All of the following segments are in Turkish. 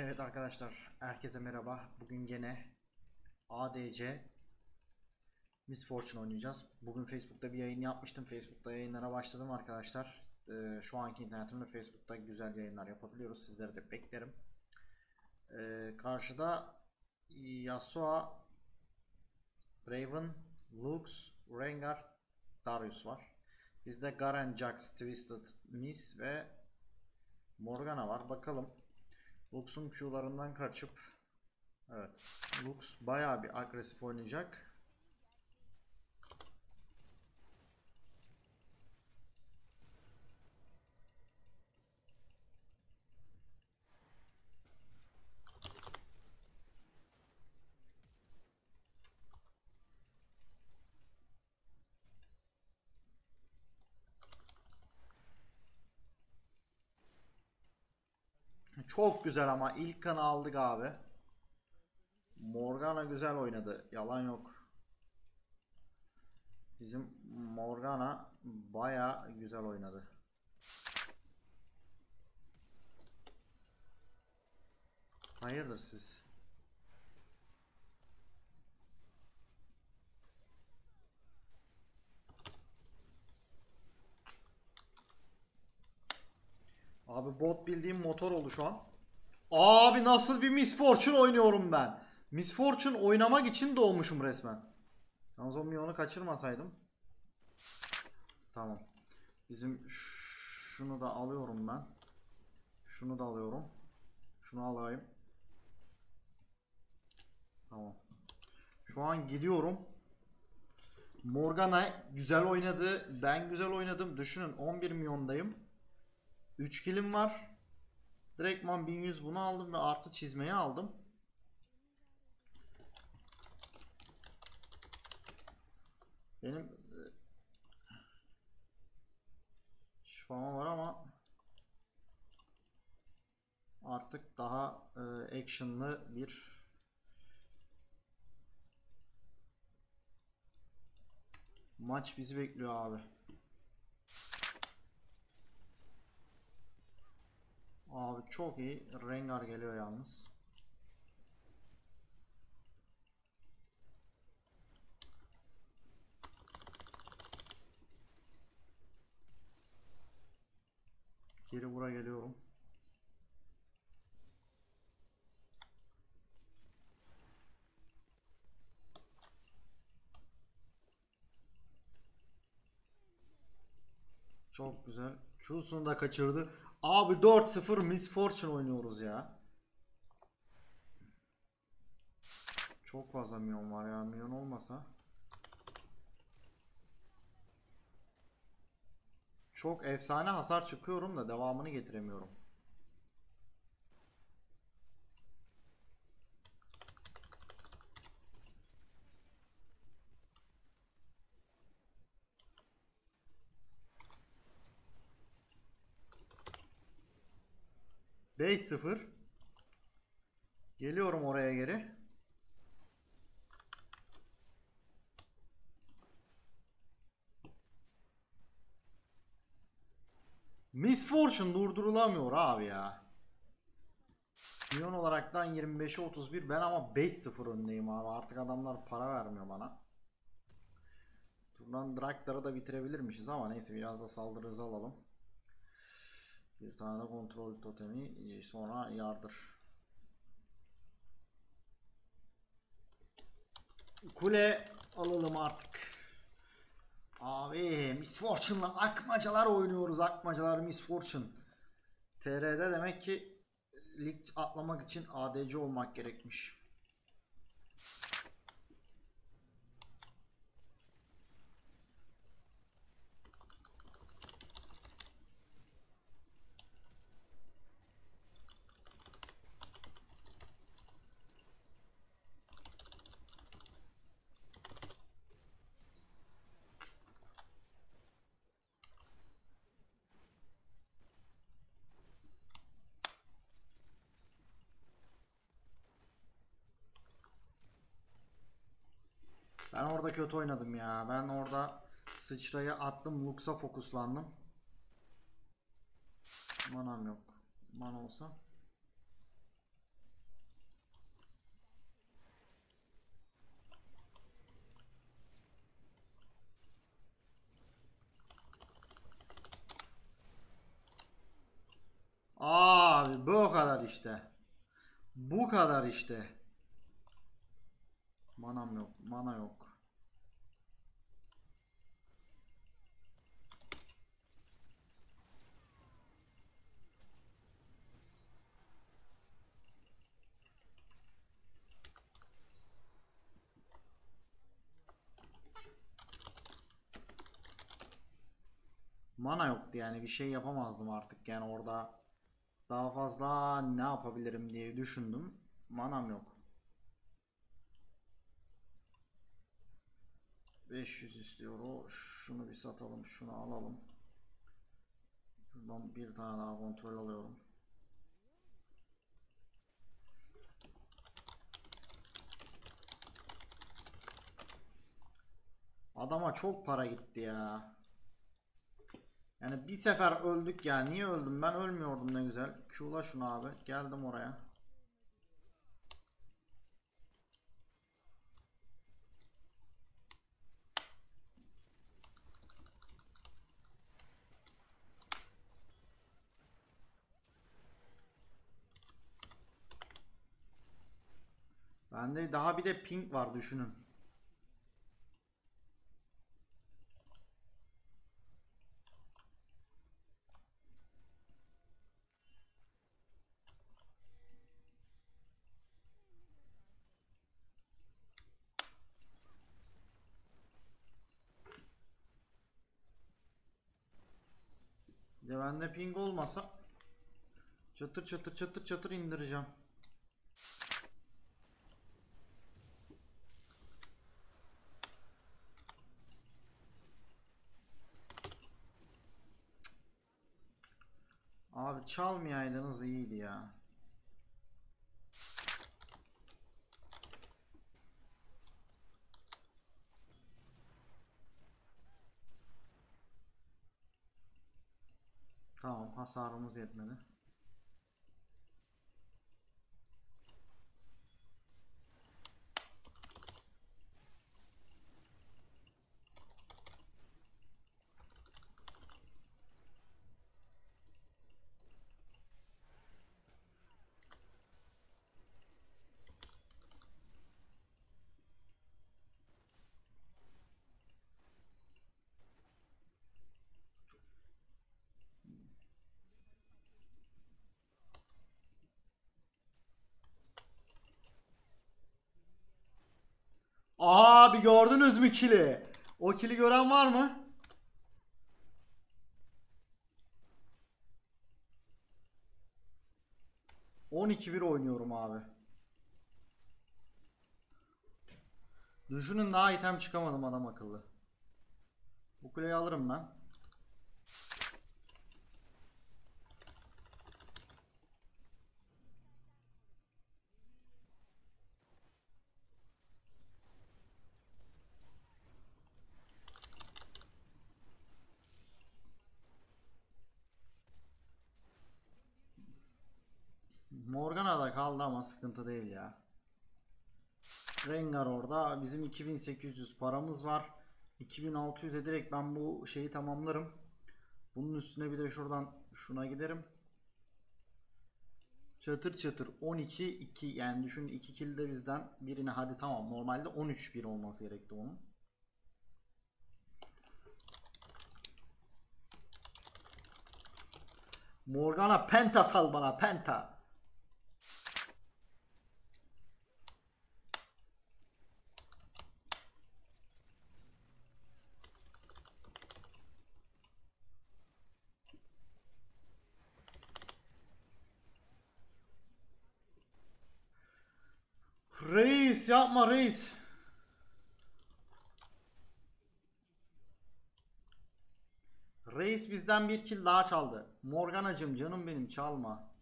Evet arkadaşlar, herkese merhaba. Bugün gene ADC Miss Fortune oynayacağız. Bugün Facebook'ta bir yayın yapmıştım. Facebook'ta yayınlara başladım arkadaşlar. Şu anki internetimde Facebook'ta güzel yayınlar yapabiliyoruz. Sizleri de beklerim. Karşıda Yasuo, Raven, Lux, Rengar, Darius var. Bizde Garen, Jax, Twisted, Miss ve Morgana var. Bakalım. Lux'un Q'larından kaçıp, evet, Lux bayağı bir agresif oynayacak. Çok güzel, ama ilk kanı aldık abi. Morgana güzel oynadı, yalan yok. Bizim Morgana baya güzel oynadı. Hayırdır siz? Abi bot bildiğim motor oldu şu an. Abi nasıl bir Miss Fortune oynuyorum ben. Miss Fortune oynamak için doğmuşum resmen. Yalnız o milyonu kaçırmasaydım. Tamam. Bizim şunu da alıyorum ben. Şunu da alıyorum. Şunu alayım. Tamam. Şu an gidiyorum. Morgana güzel oynadı. Ben güzel oynadım. Düşünün 11 milyondayım. 3 kilim var. Direktman 1100 bunu aldım ve artı çizmeyi aldım. Benim şifama var ama artık daha actionlı bir maç bizi bekliyor abi. Abi çok iyi. Rengar geliyor yalnız. Geri buraya geliyorum. Çok güzel. Q'sunu da kaçırdı. Abi 4-0 Miss Fortune oynuyoruz ya. Çok fazla milyon var ya. Milyon olmasa çok efsane hasar çıkıyorum da devamını getiremiyorum. B0 geliyorum oraya geri. Miss Fortune durdurulamıyor abi ya. Milyon olaraktan 25'e 31 ben, ama 5-0 öndeyim abi. Artık adamlar para vermiyor bana. Buradan Draktar'ı da bitirebilirmişiz ama neyse, biraz da saldırı hızı alalım. Bir tane de kontrol totemi, sonra yardır. Kule alalım artık. Abi Miss Fortune'la akmacalar oynuyoruz. Akmacalar Miss Fortune. TR'de demek ki lig atlamak için ADC olmak gerekmiş. Ben orada kötü oynadım ya. Ben orada sıçrayı attım. Lux'a fokuslandım. Manam yok. Man olsa. işte. Bu kadar işte. Manam yok. Mana yok. Mana yoktu yani, bir şey yapamazdım artık yani orada. Daha fazla ne yapabilirim diye düşündüm. Manam yok. 500 istiyor o. Şunu bir satalım, şunu alalım. Buradan bir tane daha kontrol alıyorum. Adama çok para gitti ya. Yani bir sefer öldük ya. Niye öldüm? Ben ölmüyordum ne güzel. Q'la şunu abi. Geldim oraya. Bende daha bir de ping var, düşünün. Bende ping olmasa çatır çatır çatır çatır indireceğim. Abi çalmayaydınız iyiydi ya. Tamam, hasarımız yetmedi. Abi gördünüz mü kili? O kili gören var mı? %12-1 oynuyorum abi. Düşünün, daha item çıkamadım adam akıllı. Bu kuleyi alırım ben. Morgana da kaldı ama sıkıntı değil ya. Rengar orada. Bizim 2800 paramız var. 2600'e direkt ben bu şeyi tamamlarım. Bunun üstüne bir de şuradan şuna giderim. Çatır çatır 12-2 yani, düşünün 2 kill de bizden birine, hadi tamam, normalde 13-1 olması gerekti onun. Morgana Penta sal bana, Penta. Reis yapma reis. Reis bizden bir kill daha çaldı. Morganacığım, canım benim, çalma.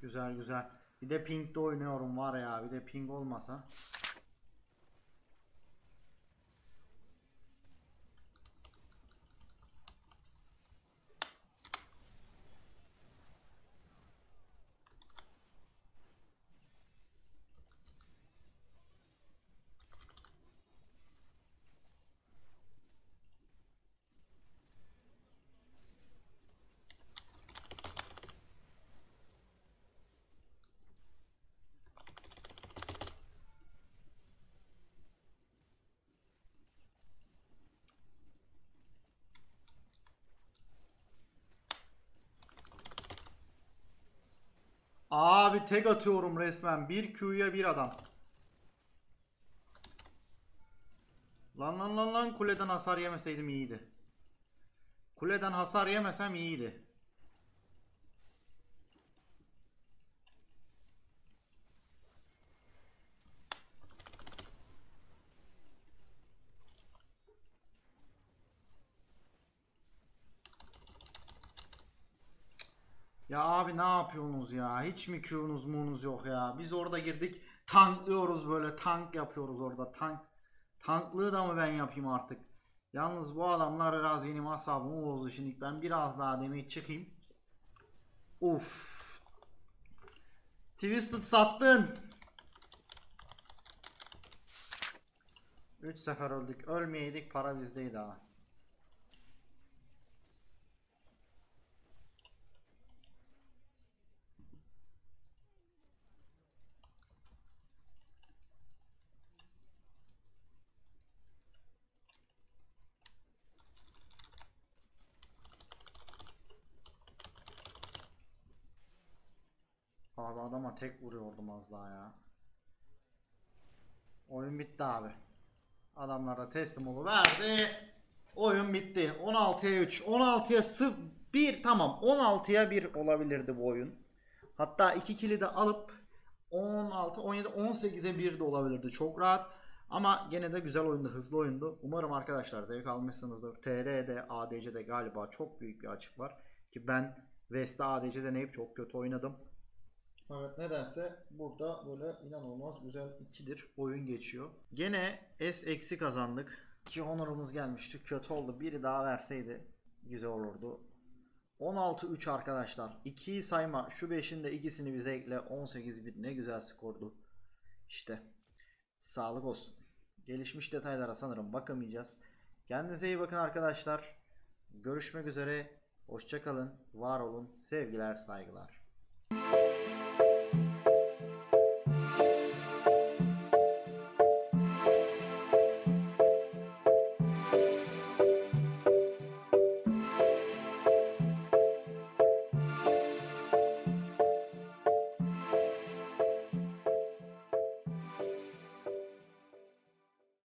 Güzel güzel. Bir de ping'de oynuyorum var ya. Bir de ping olmasa. Abi tek atıyorum resmen. Bir Q'ya bir adam. Lan lan lan lan, kuleden hasar yemeseydim iyiydi. Kuleden hasar yemesem iyiydi. Ya abi ne yapıyorsunuz ya? Hiç mi Q'nuz mu'nuz yok ya? Biz orada girdik, tanklıyoruz böyle, tank yapıyoruz orada, tank. Tanklığı da mı ben yapayım artık? Yalnız bu adamlar biraz benim asabımı bozdu şimdi. Ben biraz daha demeyi çıkayım. Uff. Twisted sattın. 3 sefer öldük. Ölmeyeydik, para bizdeydi ha. Abi adama tek vuruyordum az daha ya. Oyun bitti abi. Adamlar da teslim oluverdi. Oyun bitti. 16'ya 3. 16'ya 1. Tamam. 16'ya 1 olabilirdi bu oyun. Hatta 2 kili de alıp 16, 17, 18'e 1 de olabilirdi. Çok rahat. Ama gene de güzel oyundu. Hızlı oyundu. Umarım arkadaşlar zevk almışsınızdır. TR'de, ADC'de galiba çok büyük bir açık var. Ki ben VES'te ADC deneyip çok kötü oynadım. Evet, nedense burada böyle inanılmaz güzel ikidir oyun geçiyor. Gene S eksi kazandık ki onurumuz gelmişti, kötü oldu. Biri daha verseydi güzel olurdu. 16-3 arkadaşlar, 2'yi sayma, şu 5'in de ikisini bize ekle, 18-1 ne güzel skordu. İşte sağlık olsun. Gelişmiş detaylara sanırım bakamayacağız. Kendinize iyi bakın arkadaşlar. Görüşmek üzere, hoşça kalın, var olun, sevgiler, saygılar.